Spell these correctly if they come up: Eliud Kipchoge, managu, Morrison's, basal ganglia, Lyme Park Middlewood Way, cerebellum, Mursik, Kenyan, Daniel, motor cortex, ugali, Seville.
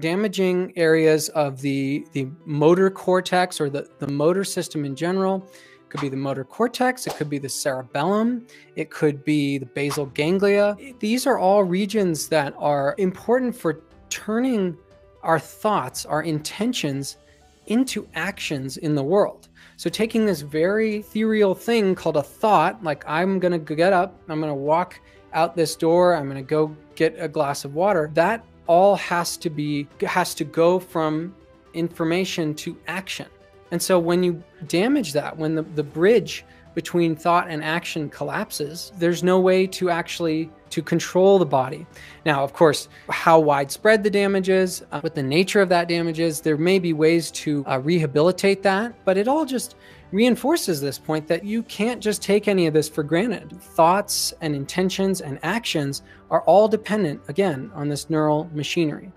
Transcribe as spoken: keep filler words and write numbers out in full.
damaging areas of the, the motor cortex, or the, the motor system in general. It could be the motor cortex. It could be the cerebellum. It could be the basal ganglia. These are all regions that are important for turning our thoughts, our intentions, into actions in the world. So taking this very ethereal thing called a thought, like I'm going to get up, I'm going to walk out this door, I'm going to go get a glass of water, that all has to be, has to go from information to action. And so when you damage that, when the, the bridge between thought and action collapses, there's no way to actually to control the body. Now, of course, how widespread the damage is, uh, what the nature of that damage is, there may be ways to uh, rehabilitate that, but it all just reinforces this point that you can't just take any of this for granted. Thoughts and intentions and actions are all dependent, again, on this neural machinery.